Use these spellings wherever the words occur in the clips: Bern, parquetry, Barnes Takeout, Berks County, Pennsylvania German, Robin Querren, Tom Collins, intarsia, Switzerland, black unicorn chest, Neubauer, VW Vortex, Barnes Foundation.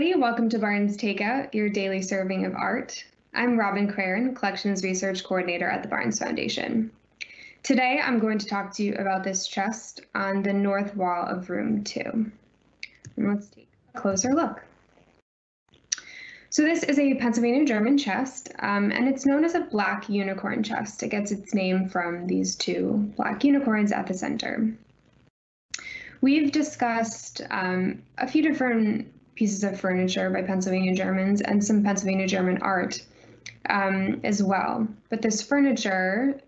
everybody. Welcome to Barnes Takeout, your daily serving of art. I'm Robin Querren, Collections Research Coordinator at the Barnes Foundation. Today, I'm going to talk to you about this chest on the north wall of room 2. And let's take a closer look. So this is a Pennsylvania German chest, and it's known as a black unicorn chest. It gets its name from these two black unicorns at the center. We've discussed a few different pieces of furniture by Pennsylvania Germans and some Pennsylvania German art as well. But this furniture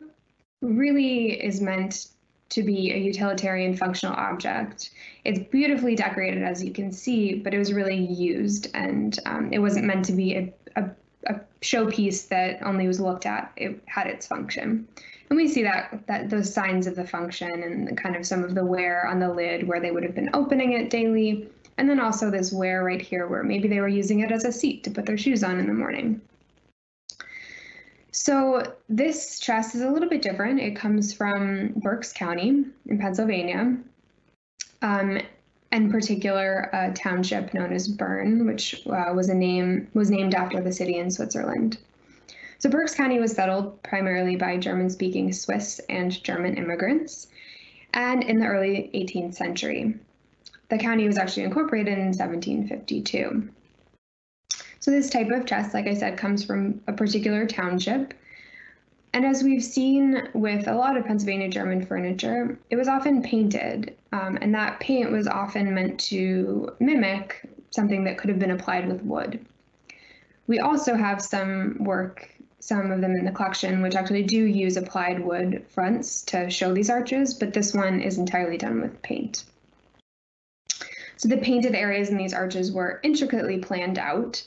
really is meant to be a utilitarian functional object. It's beautifully decorated, as you can see, but it was really used, and it wasn't meant to be a showpiece that only was looked at. It had its function. And we see that those signs of the function and kind of some of the wear on the lid where they would have been opening it daily. And then also this wear right here where maybe they were using it as a seat to put their shoes on in the morning. So this chest is a little bit different. It comes from Berks County in Pennsylvania, in particular a township known as Bern, which was named after the city in Switzerland. So Berks County was settled primarily by German-speaking Swiss and German immigrants, and in the early 18th century. The county was actually incorporated in 1752. So this type of chest, like I said, comes from a particular township. And as we've seen with a lot of Pennsylvania German furniture, it was often painted, and that paint was often meant to mimic something that could have been applied with wood. We also have some work, some of them in the collection, which actually do use applied wood fronts to show these arches, but this one is entirely done with paint. So the painted areas in these arches were intricately planned out.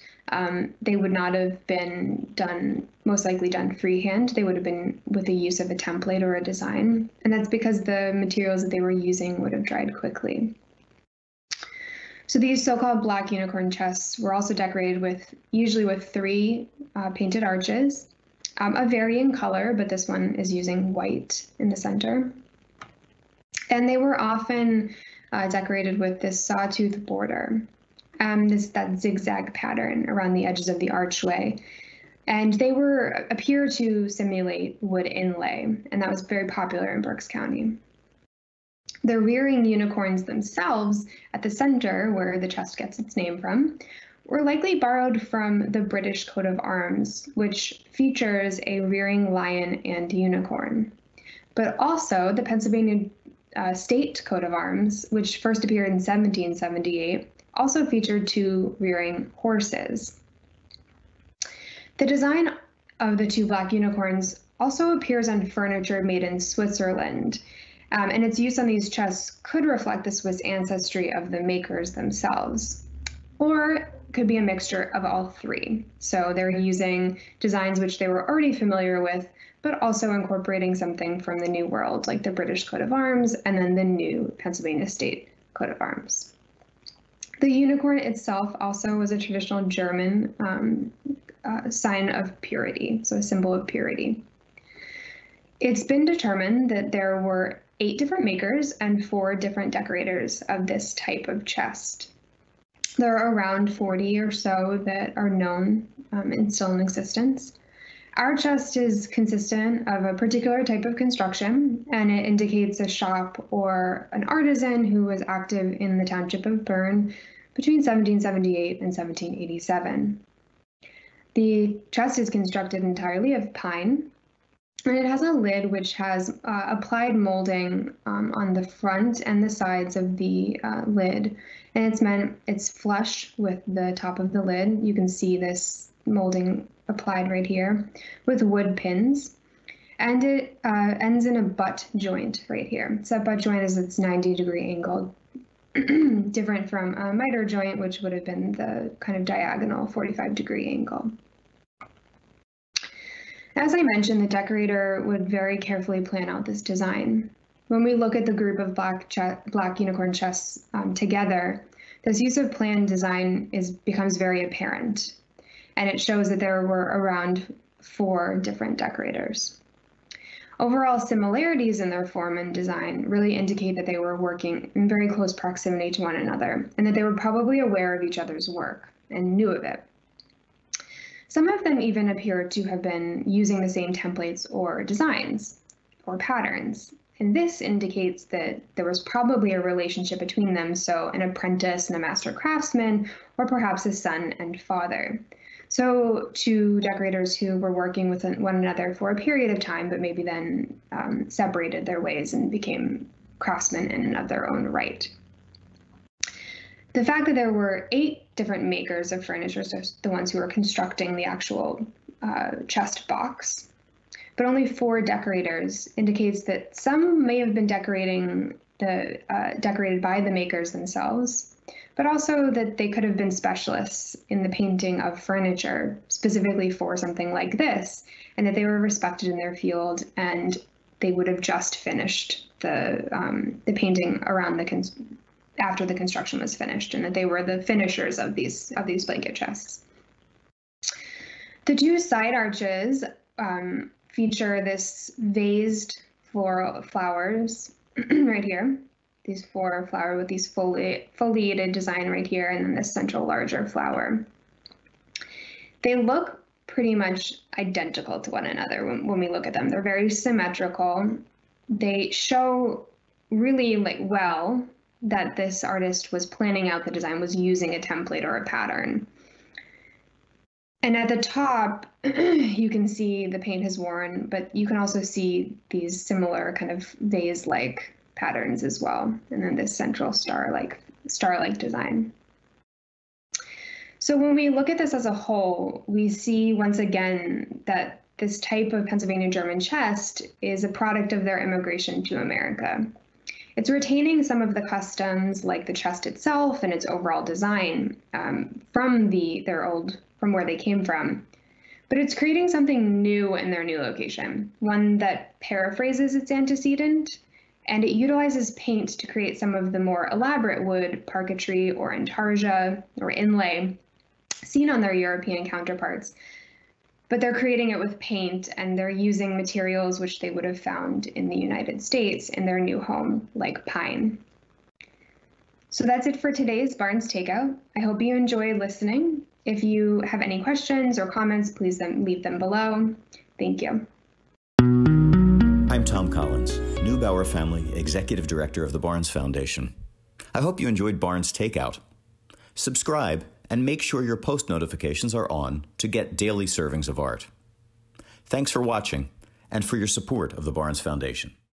They would not have been done, most likely done freehand. They would have been with the use of a template or a design. And that's because the materials that they were using would have dried quickly. So these so-called black unicorn chests were also decorated with, usually with three painted arches, a varying color, but this one is using white in the center. And they were often decorated with this sawtooth border, that zigzag pattern around the edges of the archway. And they appear to simulate wood inlay, and that was very popular in Berks County. The rearing unicorns themselves at the center, where the chest gets its name from, were likely borrowed from the British coat of arms, which features a rearing lion and unicorn. But also the Pennsylvania state coat of arms, which first appeared in 1778, also featured two rearing horses. The design of the two black unicorns also appears on furniture made in Switzerland. And its use on these chests could reflect the Swiss ancestry of the makers themselves, or could be a mixture of all three. So they're using designs which they were already familiar with, but also incorporating something from the New World, like the British coat of arms, and then the new Pennsylvania state coat of arms. The unicorn itself also was a traditional German sign of purity, so a symbol of purity. It's been determined that there were 8 different makers and 4 different decorators of this type of chest. There are around 40 or so that are known and still in existence. Our chest is consistent of a particular type of construction, and it indicates a shop or an artisan who was active in the township of Bern between 1778 and 1787. The chest is constructed entirely of pine, and it has a lid which has applied molding on the front and the sides of the lid. And it's flush with the top of the lid. You can see this molding applied right here with wood pins. And it ends in a butt joint right here. So that butt joint is its 90-degree angle, different from a miter joint, which would have been the kind of diagonal 45-degree angle. As I mentioned, the decorator would very carefully plan out this design. When we look at the group of black unicorn chests together, this use of planned design becomes very apparent, and it shows that there were around 4 different decorators. Overall similarities in their form and design really indicate that they were working in very close proximity to one another and that they were probably aware of each other's work and knew of it. Some of them even appear to have been using the same templates or designs or patterns. And this indicates that there was probably a relationship between them, so an apprentice and a master craftsman, or perhaps a son and father. So two decorators who were working with one another for a period of time, but maybe then separated their ways and became craftsmen in and of their own right. The fact that there were 8 different makers of furniture, so the ones who were constructing the actual chest box, but only 4 decorators, indicates that some may have been decorated by the makers themselves, but also that they could have been specialists in the painting of furniture, specifically for something like this, and that they were respected in their field, and they would have just finished the painting around after the construction was finished, and that they were the finishers of these blanket chests. The two side arches feature this vased floral flowers right here. These 4 flower with these foliated design right here, and then this central larger flower. They look pretty much identical to one another when we look at them. They're very symmetrical. They show really well that this artist was planning out the design, was using a template or a pattern. And at the top, you can see the paint has worn, but you can also see these similar kind of vase-like patterns as well. And then this central star-like design. So when we look at this as a whole, we see once again that this type of Pennsylvania German chest is a product of their immigration to America. It's retaining some of the customs, like the chest itself and its overall design, from where they came from, but it's creating something new in their new location, one that paraphrases its antecedent, and it utilizes paint to create some of the more elaborate wood, parquetry, or intarsia, or inlay, seen on their European counterparts. But they're creating it with paint, and they're using materials which they would have found in the United States in their new home, like pine. So that's it for today's Barnes Takeout. I hope you enjoyed listening. If you have any questions or comments, please leave them below. Thank you. I'm Tom Collins, Neubauer Family Executive Director of the Barnes Foundation. I hope you enjoyed Barnes Takeout. Subscribe and make sure your post notifications are on to get daily servings of art. Thanks for watching and for your support of the Barnes Foundation.